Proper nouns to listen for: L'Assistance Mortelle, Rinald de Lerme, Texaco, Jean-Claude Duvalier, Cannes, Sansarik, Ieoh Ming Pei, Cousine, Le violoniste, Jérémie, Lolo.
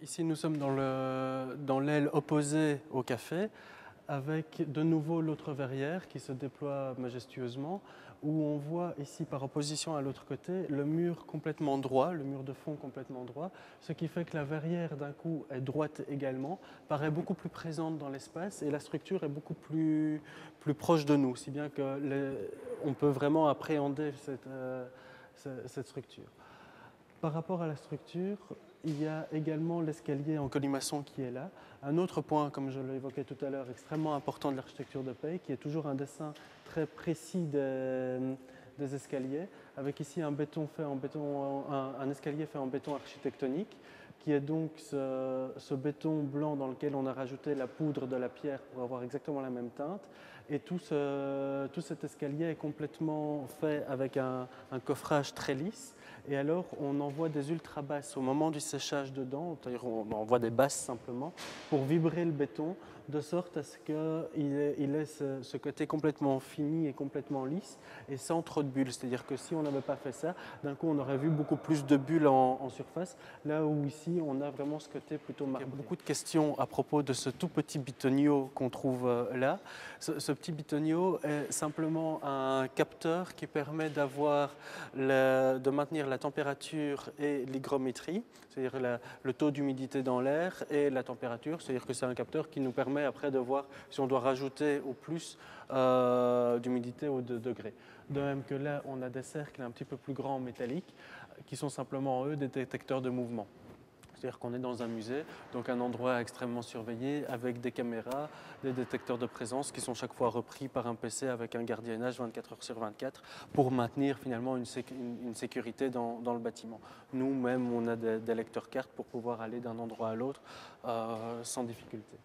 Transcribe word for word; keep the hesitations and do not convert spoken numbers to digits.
Ici, nous sommes dans le, dans l'aile opposée au café, avec de nouveau l'autre verrière qui se déploie majestueusement, où on voit ici, par opposition à l'autre côté, le mur complètement droit, le mur de fond complètement droit, ce qui fait que la verrière, d'un coup, est droite également, paraît beaucoup plus présente dans l'espace et la structure est beaucoup plus, plus proche de nous, si bien qu'on peut vraiment appréhender cette, euh, cette structure. Par rapport à la structure, il y a également l'escalier en colimaçon qui est là. Un autre point, comme je l'évoquais tout à l'heure, extrêmement important de l'architecture de Pei, qui est toujours un dessin très précis des, des escaliers, avec ici un, béton fait en béton, un, un escalier fait en béton architectonique, qui est donc ce, ce béton blanc dans lequel on a rajouté la poudre de la pierre pour avoir exactement la même teinte. Et tout, ce, tout cet escalier est complètement fait avec un, un coffrage très lisse. Et alors, on envoie des ultra-basses au moment du séchage dedans, c'est-à-dire on envoie des basses simplement, pour vibrer le béton, de sorte à ce qu'il ait, il ait ce, ce côté complètement fini et complètement lisse, et sans trop de bulles. C'est-à-dire que si on n'avait pas fait ça, d'un coup, on aurait vu beaucoup plus de bulles en, en surface, là où ici, on a vraiment ce côté plutôt marbré. Il y a beaucoup de questions à propos de ce tout petit bitonio qu'on trouve là. Ce, ce petit bitonio est simplement un capteur qui permet d'avoir, de maintenir la température et l'hygrométrie, c'est-à-dire le taux d'humidité dans l'air et la température, c'est-à-dire que c'est un capteur qui nous permet après de voir si on doit rajouter au plus euh, d'humidité ou de degrés. De même que là, on a des cercles un petit peu plus grands en métallique qui sont simplement, eux, des détecteurs de mouvement. C'est-à-dire qu'on est dans un musée, donc un endroit extrêmement surveillé avec des caméras, des détecteurs de présence qui sont chaque fois repris par un P C avec un gardiennage vingt-quatre heures sur vingt-quatre pour maintenir finalement une, sé une sécurité dans, dans le bâtiment. Nous-mêmes, on a des, des lecteurs cartes pour pouvoir aller d'un endroit à l'autre euh, sans difficulté.